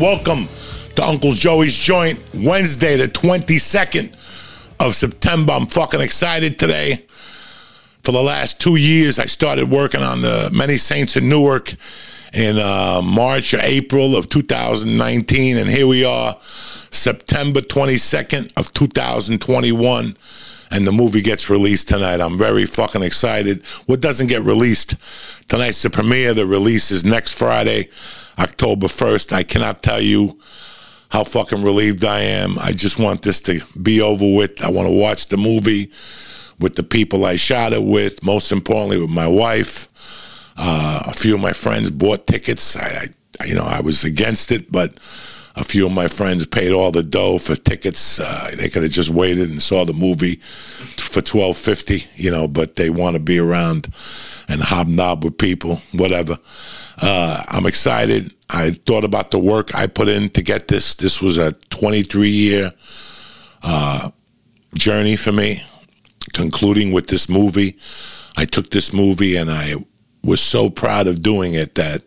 Welcome to Uncle Joey's Joint, Wednesday, the 22nd of September. I'm fucking excited today. For the last 2 years, I started working on The Many Saints in Newark in March or April of 2019, and here we are, September 22nd of 2021, and the movie gets released tonight. I'm very fucking excited. What doesn't get released? Tonight's the premiere. The release is next Friday, October 1st. I cannot tell you how fucking relieved I am. I just want this to be over with. I want to watch the movie with the people I shot it with, most importantly with my wife. A few of my friends bought tickets. I was against it, but a few of my friends paid all the dough for tickets. They could have just waited and saw the movie for $12.50, you know, but they want to be around and hobnob with people, whatever. I'm excited. I thought about the work I put in to get this. This was a 23-year journey for me, concluding with this movie. I took this movie and I was so proud of doing it that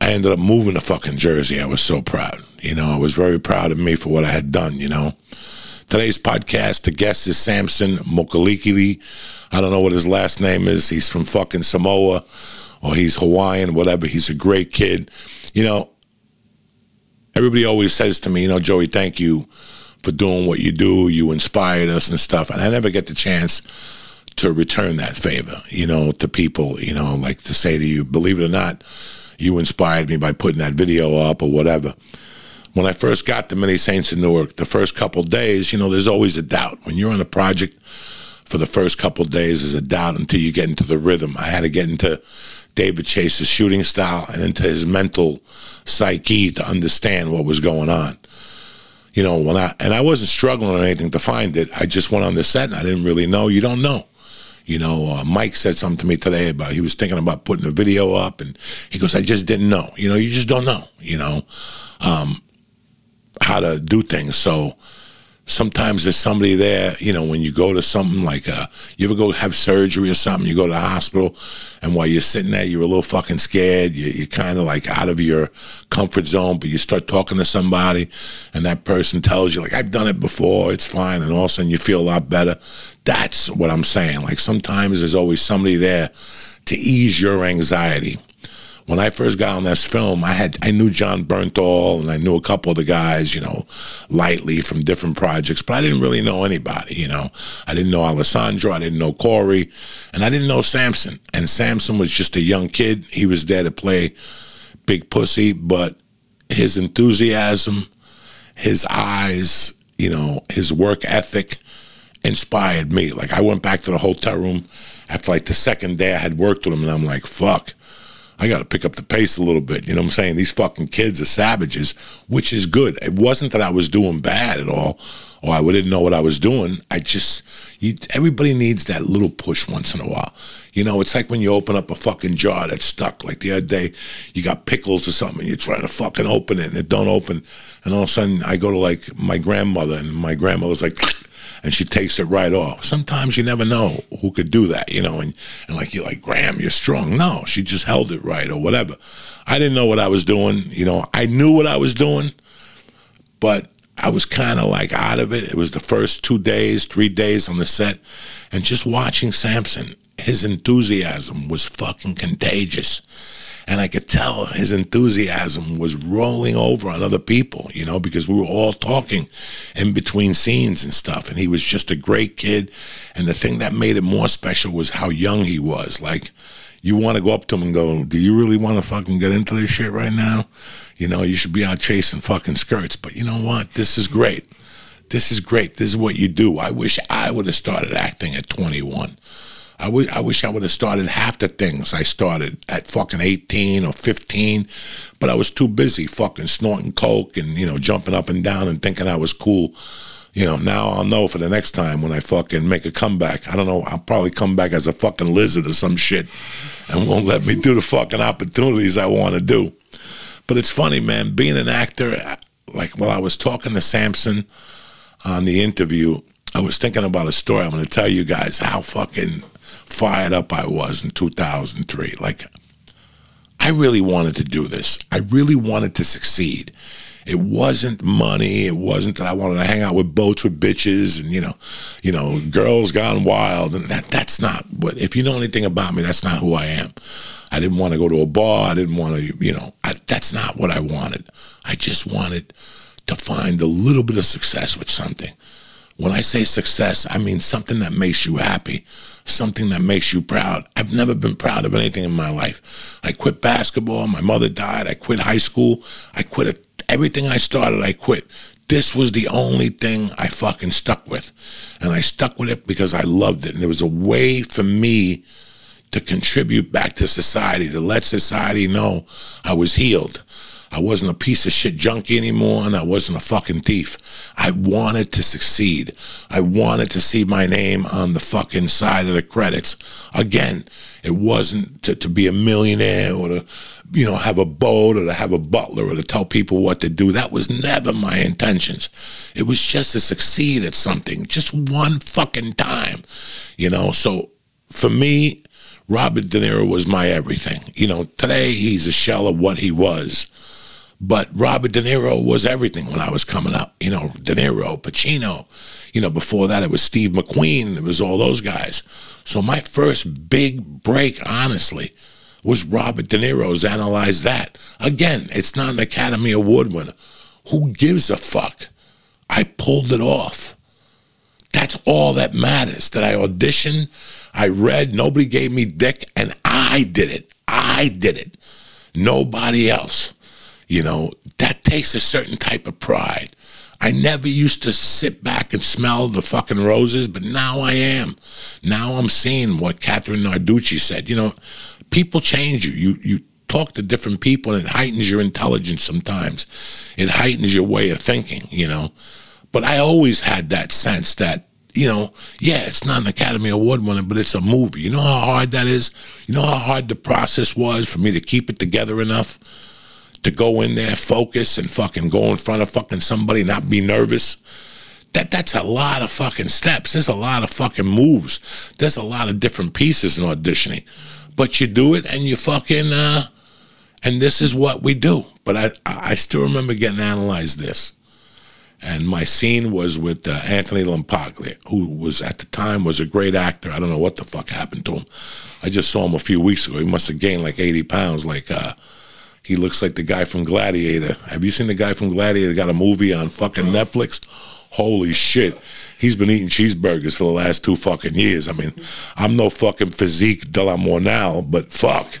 I ended up moving to fucking Jersey. I was so proud. You know, I was very proud of me for what I had done, you know. Today's podcast, the guest is Samson Moeakiola. I don't know what his last name is. He's from fucking Samoa, or he's Hawaiian, whatever. He's a great kid. You know, everybody always says to me, you know, Joey, thank you for doing what you do. You inspired us and stuff. And I never get the chance to return that favor, you know, to people, you know, like to say to you, believe it or not, you inspired me by putting that video up or whatever. When I first got The Many Saints in Newark, the first couple of days, you know, there's always a doubt. When you're on a project for the first couple of days, there's a doubt until you get into the rhythm. I had to get into David Chase's shooting style and into his mental psyche to understand what was going on. You know, I wasn't struggling or anything to find it. I just went on the set and I didn't really know. You don't know. You know, Mike said something to me today about he was thinking about putting a video up, and he goes, I just didn't know. You know, you just don't know, you know, how to do things. So sometimes there's somebody there, you know, when you go to something like, you ever go have surgery or something, you go to the hospital, and while you're sitting there, you're a little fucking scared. You're kind of like out of your comfort zone, but you start talking to somebody, and that person tells you, like, I've done it before, it's fine, and all of a sudden you feel a lot better. That's what I'm saying. Like, sometimes there's always somebody there to ease your anxiety. When I first got on this film, I knew John Bernthal, and I knew a couple of the guys, you know, lightly from different projects, but I didn't really know anybody, you know. I didn't know Alessandro, I didn't know Corey, and I didn't know Samson. And Samson was just a young kid. He was there to play Big Pussy, but his enthusiasm, his eyes, you know, his work ethic inspired me. Like, I went back to the hotel room after like the second day I had worked with him, and I'm like, fuck, I got to pick up the pace a little bit. You know what I'm saying? These fucking kids are savages, which is good. It wasn't that I was doing bad at all, or I didn't know what I was doing. Everybody needs that little push once in a while. You know, it's like when you open up a fucking jar that's stuck. Like the other day, you got pickles or something, and you're trying to fucking open it, and it don't open. And all of a sudden, I go to, like, my grandmother, and my grandmother's like, and she takes it right off. Sometimes you never know who could do that, you know, and like, you're like, Graham, you're strong. No, she just held it right or whatever. I didn't know what I was doing. You know, I knew what I was doing, but I was kind of like out of it. It was the first 2 days, 3 days on the set, and just watching Samson, his enthusiasm was fucking contagious. And I could tell his enthusiasm was rolling over on other people, you know, because we were all talking in between scenes and stuff. And he was just a great kid. And the thing that made it more special was how young he was. Like, you want to go up to him and go, do you really want to fucking get into this shit right now? You know, you should be out chasing fucking skirts. But you know what? This is great. This is great. This is what you do. I wish I would have started acting at 21. I wish I would have started half the things I started at fucking 18 or 15, but I was too busy fucking snorting coke and, you know, jumping up and down and thinking I was cool. You know, now I'll know for the next time when I fucking make a comeback. I don't know. I'll probably come back as a fucking lizard or some shit and won't let me do the fucking opportunities I want to do. But it's funny, man, being an actor, like while I was talking to Samson on the interview, I was thinking about a story. I'm going to tell you guys how fucking fired up I was in 2003. Like, I really wanted to do this. I really wanted to succeed. It wasn't money. It wasn't that I wanted to hang out with boats with bitches and, you know, girls gone wild. And that's not, but if you know anything about me, that's not who I am. I didn't want to go to a bar. I didn't want to, you know, that's not what I wanted. I just wanted to find a little bit of success with something. When I say success, I mean something that makes you happy, something that makes you proud. I've never been proud of anything in my life. I quit basketball. My mother died. I quit high school. I quit everything I started, I quit. This was the only thing I fucking stuck with. And I stuck with it because I loved it. And there was a way for me to contribute back to society, to let society know I was healed. I wasn't a piece of shit junkie anymore, and I wasn't a fucking thief. I wanted to succeed. I wanted to see my name on the fucking side of the credits. Again, it wasn't to be a millionaire or to, you know, have a boat or to have a butler or to tell people what to do. That was never my intentions. It was just to succeed at something, just one fucking time, you know. So for me, Robert De Niro was my everything. You know, today he's a shell of what he was. But Robert De Niro was everything when I was coming up. You know, De Niro, Pacino. You know, before that it was Steve McQueen. It was all those guys. So my first big break, honestly, was Robert De Niro's Analyze That. Again, it's not an Academy Award winner. Who gives a fuck? I pulled it off. That's all that matters. That I auditioned, I read, nobody gave me dick, and I did it. I did it. Nobody else. You know, that takes a certain type of pride. I never used to sit back and smell the fucking roses, but now I am. Now I'm seeing what Catherine Narducci said. You know, people change you. You talk to different people, and it heightens your intelligence sometimes. It heightens your way of thinking, you know. But I always had that sense that, you know, yeah, it's not an Academy Award winner, but it's a movie. You know how hard that is? You know how hard the process was for me to keep it together enough? To go in there, focus, and fucking go in front of fucking somebody, not be nervous. That's a lot of fucking steps. There's a lot of fucking moves. There's a lot of different pieces in auditioning. But you do it, and you fucking, and this is what we do. But I still remember getting analyzed this. And my scene was with Anthony Lampaglia, who was at the time was a great actor. I don't know what the fuck happened to him. I just saw him a few weeks ago. He must have gained like 80 pounds, like, he looks like the guy from Gladiator. Have you seen the guy from Gladiator? Got a movie on fucking Netflix? Holy shit. He's been eating cheeseburgers for the last 2 fucking years. I mean, I'm no fucking physique de la mornal, but fuck.